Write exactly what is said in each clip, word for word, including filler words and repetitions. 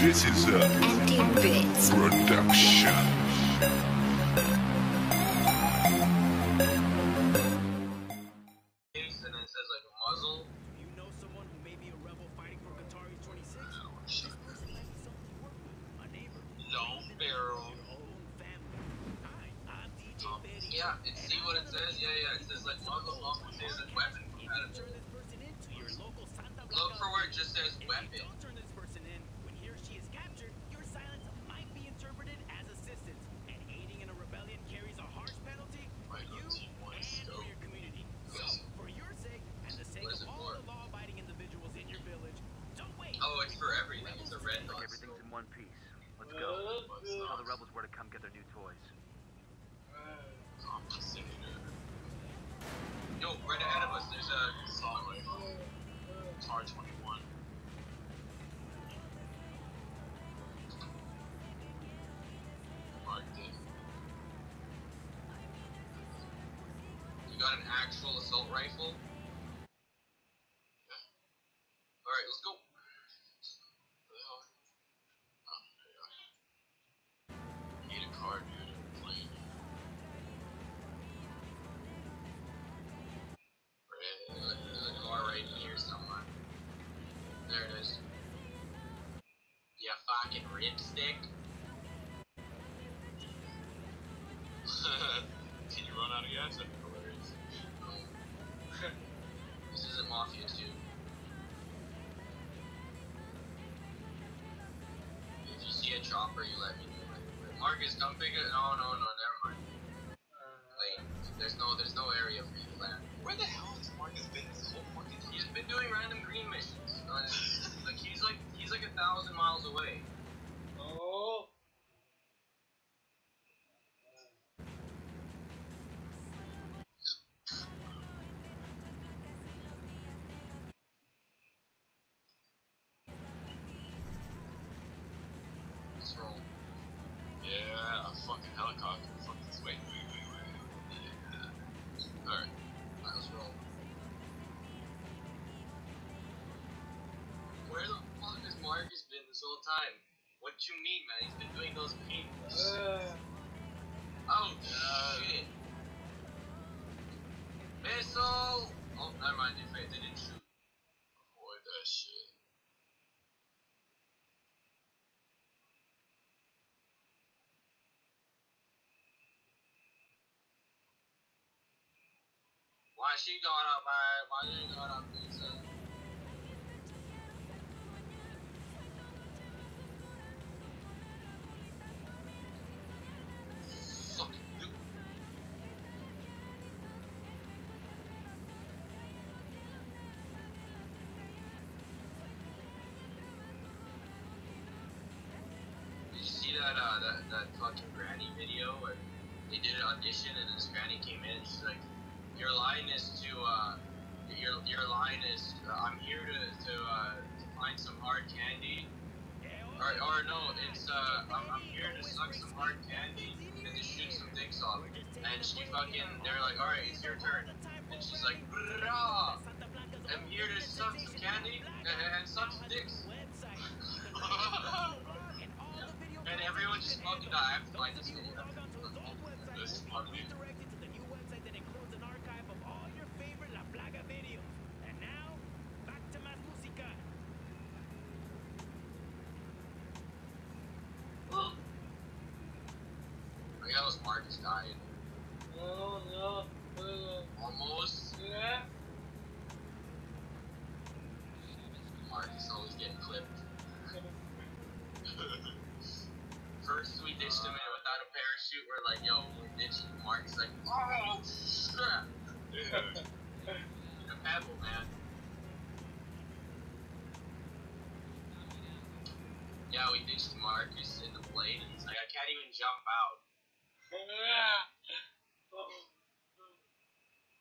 This is a production. Got an actual assault rifle. Yeah. Alright, let's go. Mafia two. If you see a chopper, you let me know. Marcus, come pick it. No, no, no, never mind. Like, there's no, there's no area for you to land. Where the hell has Marcus been this whole fucking time? He's been doing random green missions. Like he's like, he's like a thousand miles away. Oh. Time. What you mean, man? He's been doing those paintings. Uh, oh uh, shit! Missile! Oh, never mind. They didn't shoot. Avoid that shit. Why she going up, man? Why did she going up, Lisa? That, uh, that that fucking granny video where they did an audition and this granny came in and she's like, your line is to uh your your line is uh, I'm here to to, uh, to find some hard candy, or or no, it's uh I'm, I'm here to suck some hard candy and to shoot some dicks off. And she fucking, they're like, all right, it's your turn, and she's like, brah, I'm here to suck some candy and, and suck some dicks. And everyone just fucking died. I have to find this video. This is fucking weird. Look at those Marcus dying. Oh no. Oh, no. Almost. Yeah. Marcus always getting clipped. First we ditched him in without a parachute, we're like, yo, we're ditching Mark's like, oh crap. Dude. A pebble, man. Yeah, we ditched Marcus in the blade and he's like, I can't even jump out.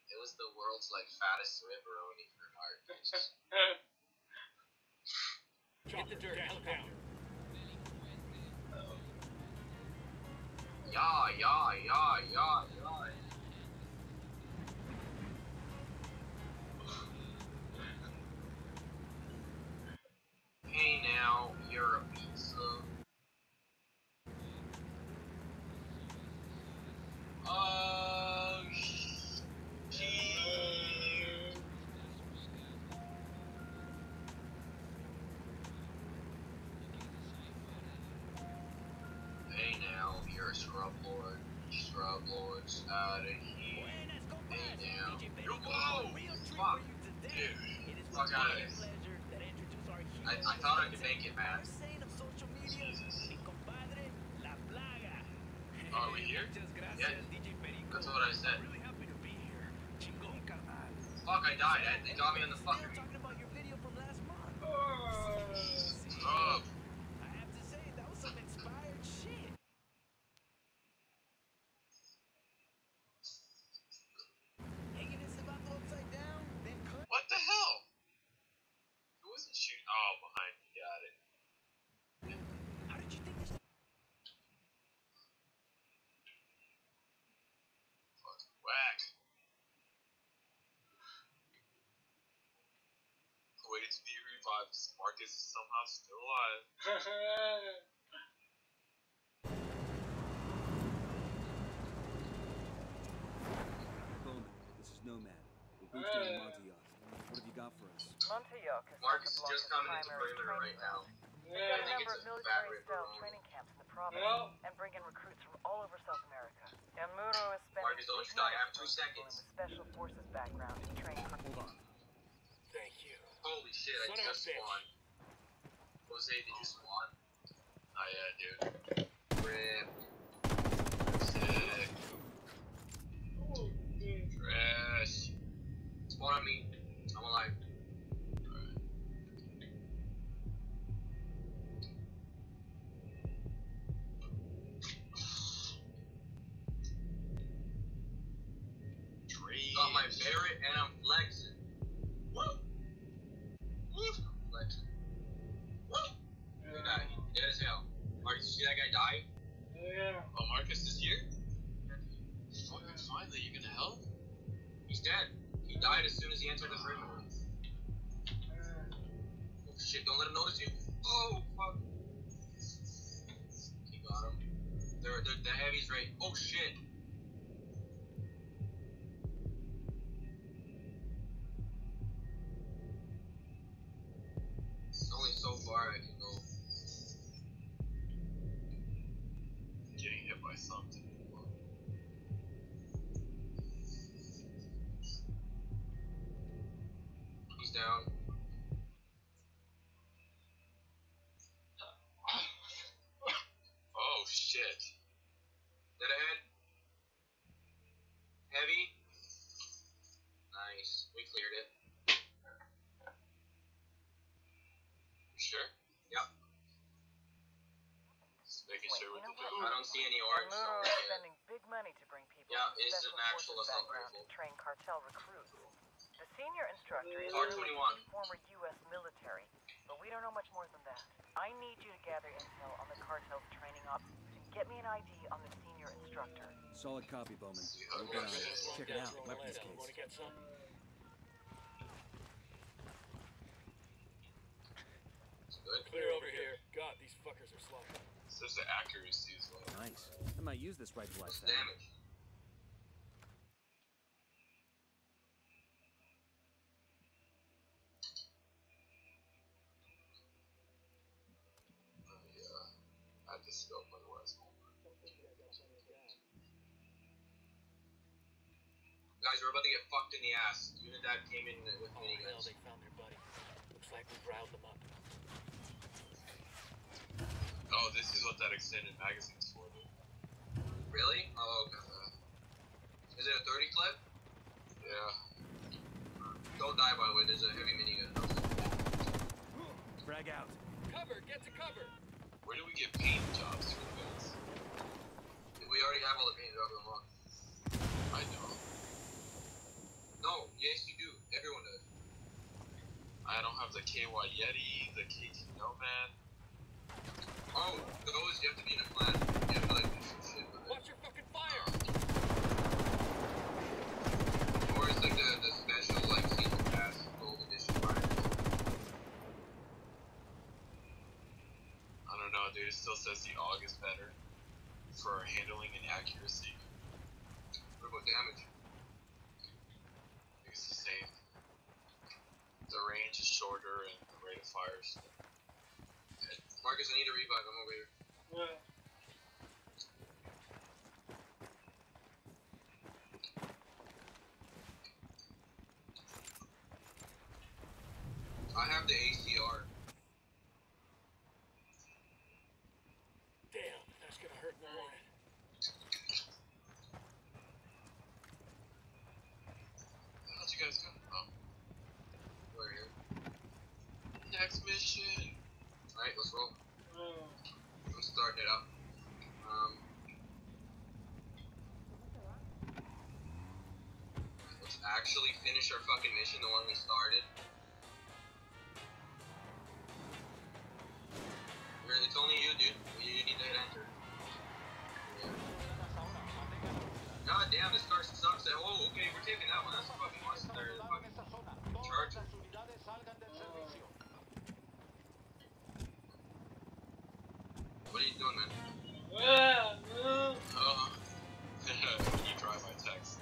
It was the world's like fattest ribberoni for Marcus. Drop the dirt, helicopter. Yeah, yeah, yeah, yeah, yeah. Hey now, you're a piece out of here. Damn. Yo, whoa! Fuck. Dude. Fuck out of this. I, I thought I could make it, man. Jesus. Oh, are we here? Yeah. That's what I said. Fuck, I died. I, they got me on the fucker. Oh. I have to say, that was some inspired shit. Hanging his tobacco upside down, then cut. What the hell? Who wasn't shooting? Oh, behind me, got it. How did you think this? Fucking whack. Waited to be revived because Marcus is somehow still alive. Bowman, this is Nomad. We're boosting uh, Montioc. What have you got for us? Montioc is Marcus is just coming into perimeter right now. We've got a number of military style training camps in the province, well, and bring in recruits from all over South America. And Muro is spending Marcus, don't you die. I have two seconds. In the special forces background and training. Hold on. Thank you. Holy shit, I what just spawned. Jose, did you spawn? Oh yeah, dude. Rip. Sick. Oh, dude. Trash. Spawn on me. I'm alive. Alright. Trees. Got my Barret and I'm flexing. Woo! Woo! Flex. Woo! Yeah. He died. Dead as hell. Marcus, you see that guy die? Yeah. Oh, Marcus is here? Yeah. Fucking finally, you gonna help? He's dead. He died as soon as he entered the frame. Yeah. Oh shit, don't let him notice you. Oh, fuck. He got him. They're, they're, the heavy's right. Oh shit. It's only so far I can go. Getting hit by something. He's down. Oh shit. Dead ahead. Heavy. Nice. We cleared it. Sure. Yep. Just making Wait, sure what to do. I don't see any orange. Muro is spending big money to bring people yeah, with special forces background and train cartel recruits. The senior instructor is R twenty-one. Former U S military, but we don't know much more than that. I need you to gather intel on the cartel's training ops and get me an I D on the senior instructor. Solid copy, Bowman. We're gonna check it out. Weapons case. Clear over here. God, these fuckers are slow. So the accuracy is low. Nice. I might use this rifle like that. Damage. Oh yeah. I had to scope otherwise. Guys, we're about to get fucked in the ass. Unidad came in with oh, me. Hell, they found their buddy. Looks like we riled them up. Oh, this is what that extended magazine's for, dude. Really? Oh, okay. Is it a thirty clip? Yeah. Don't die, by the way. There's a heavy minigun. Frag out. Cover. Get to cover. Where do we get paint jobs for the guns? We already have all the paint jobs unlocked. I know. No. Yes, you do. Everyone does. I don't have the K Y Yeti, the K T Nomad. Oh, those, you have to be in a flat. You have to like do some shit with it. Watch your fucking fire! Uh, or it's like the, the special, like, season pass, gold edition fire. I don't know, dude, it still says the AUG is better for handling and accuracy. What about damage? I think it's the same. The range is shorter and the rate of fire is slower. Marcus, I need a revive. I'm over here. Yeah. I have the A C R. Damn, that's gonna hurt more. How'd you guys come from? We're here. Next mission. Alright, let's roll. Oh. I'm starting it up. Um. Let's actually finish our fucking mission, the one we started. It's only you, dude. You need to hit enter. Yeah. God damn, this car sucks. Oh, okay, we're taking that one. That's a fucking monster. Fucking charge. What are you doing, man? Oh. Can you try my text?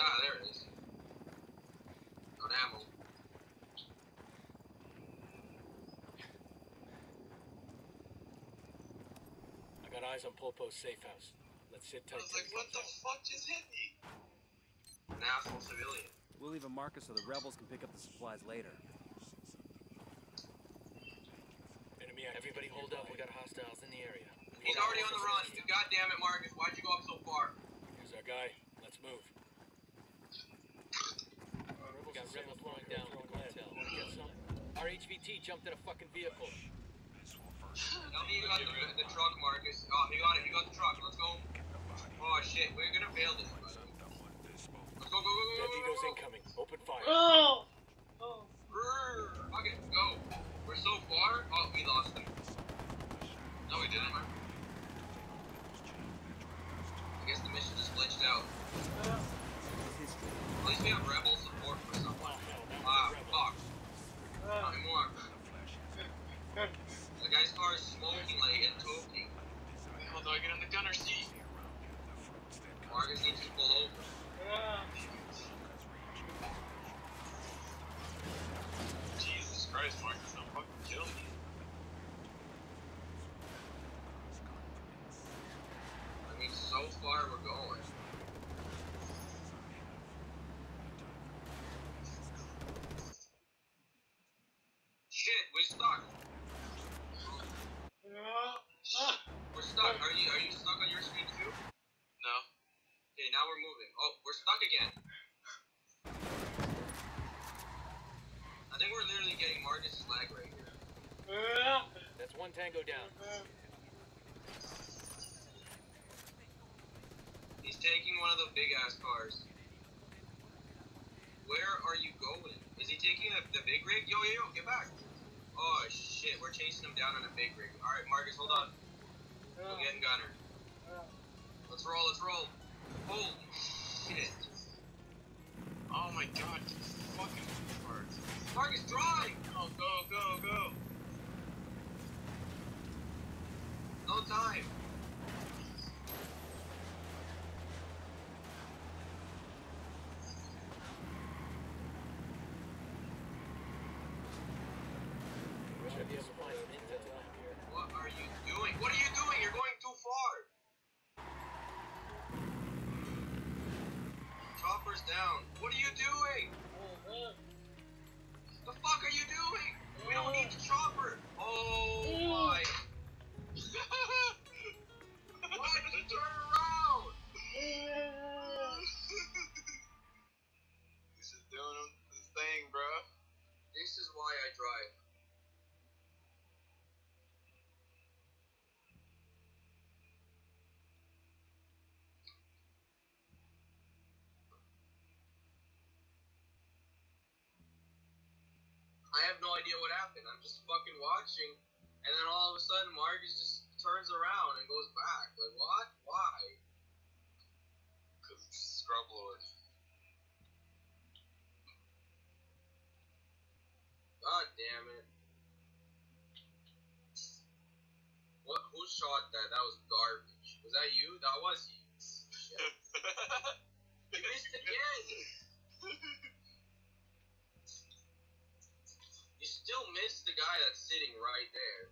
Ah, there it is. got eyes on Polpo's safe house. Let's sit tight. I was like, what the fuck just hit me? An asshole civilian. We'll leave a marker so the rebels can pick up the supplies later. Enemy, everybody hold up. We got hostiles in the area. He's already on the run. You goddamn it, Marcus. Why'd you go up so far? Here's our guy. Let's move. We got rebels blowing down with the cartel. Our H V T jumped in a fucking vehicle. Tell me you got the, the truck, Marcus. Oh, he got it. He got the truck. Let's go. Oh, shit. We're gonna fail this, buddy. Let's go, go, go, go, go, go, go. Incoming. Open fire. Oh! Oh. Fuck it. Let's go. We're so far. Oh, we lost them. No, we didn't, man. I guess the mission is glitched out. Uh, At least we have rebel support for someone. Ah, fuck. Not anymore. The guy's car is smoking like it's toking. Although I get in the gunner seat. Marcus needs to pull over. Yeah. Jesus Christ, Marcus, don't fucking kill me. I mean, so far we're going. Shit, we're stuck. We're stuck. Are you are you stuck on your screen too? No. Okay, now we're moving. Oh, we're stuck again. I think we're literally getting Marcus' lag right here. That's one tango down. He's taking one of the big ass cars. Where are you going? Is he taking a, the big rig? Yo, yo, yo, get back. Oh shit, we're chasing him down on a big rig. Alright, Marcus, hold on. We're getting gunner. Let's roll, let's roll. Holy shit. Oh my god, fucking hard. Marcus, drive! Oh, go, go, go. No time. What are you doing? What are you doing? You're going too far. Chopper's down. What are you doing? The fuck are you doing? We don't need the chopper. Oh my. Why did you turn around? This is doing this thing, bro. This is why I drive. I have no idea what happened. I'm just fucking watching, and then all of a sudden, Marcus just turns around and goes back. Like, what? Why? Because Scrub Lord. God damn it. What? Who shot that? That was garbage. Was that you? That was you. You missed again! You still missed the guy that's sitting right there.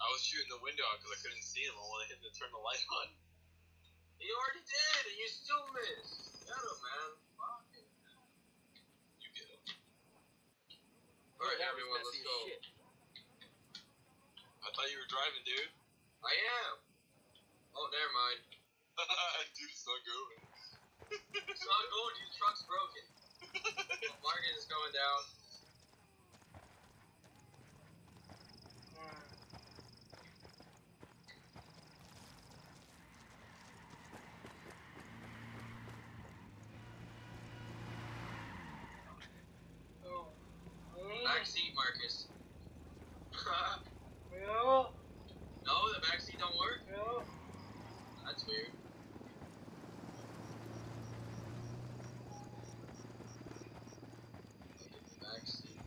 I was shooting the window out because I couldn't see him. I wanted him to turn the light on. He already did, and you still missed. Get him, man. Fuck it. You get him. All right, everyone, let's go. Shit. I thought you were driving, dude. I am. Oh, never mind. Dude, it's not going. It's not going. Your truck's broken. Oh, Marcus is going down. Backseat, Marcus. No. No, the backseat don't work? No. That's weird. Backseat.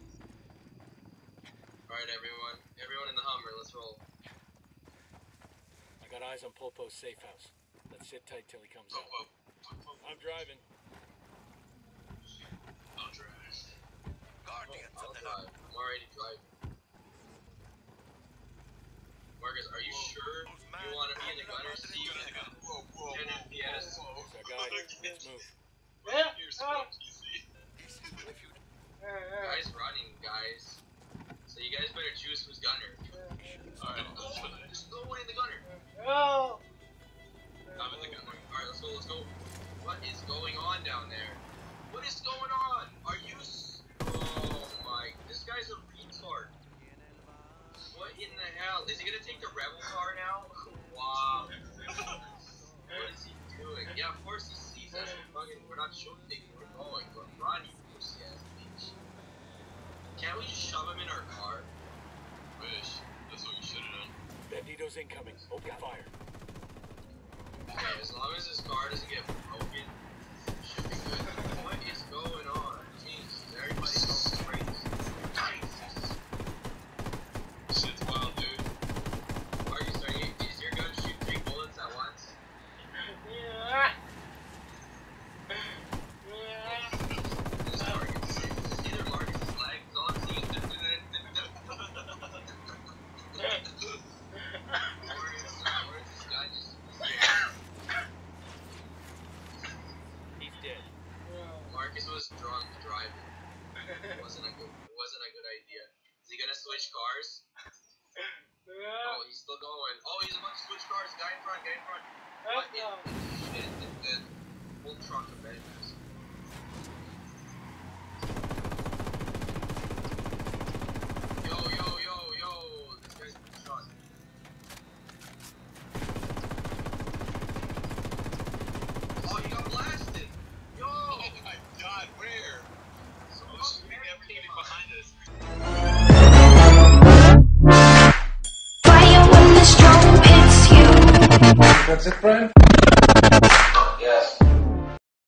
Alright, everyone. Everyone in the Hummer, let's roll. I got eyes on Polpo's safe house. Let's sit tight till he comes oh, out. Oh, oh, oh. I'm driving. I'll drive. Oh, I'll drive. I'm already driving. Marcus, are you sure you want to be in the gutter? See you in the gutter. Whoa, whoa, ten F P S. That guy, let's move. Right here, so you see. Guys running, guys. So you guys better choose who's gunner. Alright, go. Just go away in the gunner. No! I'm in the gunner. Alright, let's go, let's go. What is going on down there? What is going on? Are you... Oh my... This guy's a retard. What in the hell? Is he gonna take the rebel car now? Wow. What is he doing? Yeah, of course he sees us. We're, fucking, we're not shooting. We're going. But Ronnie, pussy ass bitch. Can't we just shove him in our car? Wish. That's what we should've done. Bandito's incoming. Open fire. Okay, as long as this car doesn't get broken, it should be good. What is going on? Jesus, everybody's so crazy. Nice! Shit's wild, dude. Are you starting? Does your gun shoot three bullets at once? Yeah. This car can see. It's either Marcus's legs on scene. Where is this guy just? He's dead. Marcus was drunk driving. It wasn't a good it wasn't a good idea. Is he gonna switch cars? Oh, he's still going. Oh, he's about to switch cars. Guy in front, guy in front. What in shit did the whole truck of Avengers? Yo, yo, yo, yo. This guy's been shot. That's it, Brian.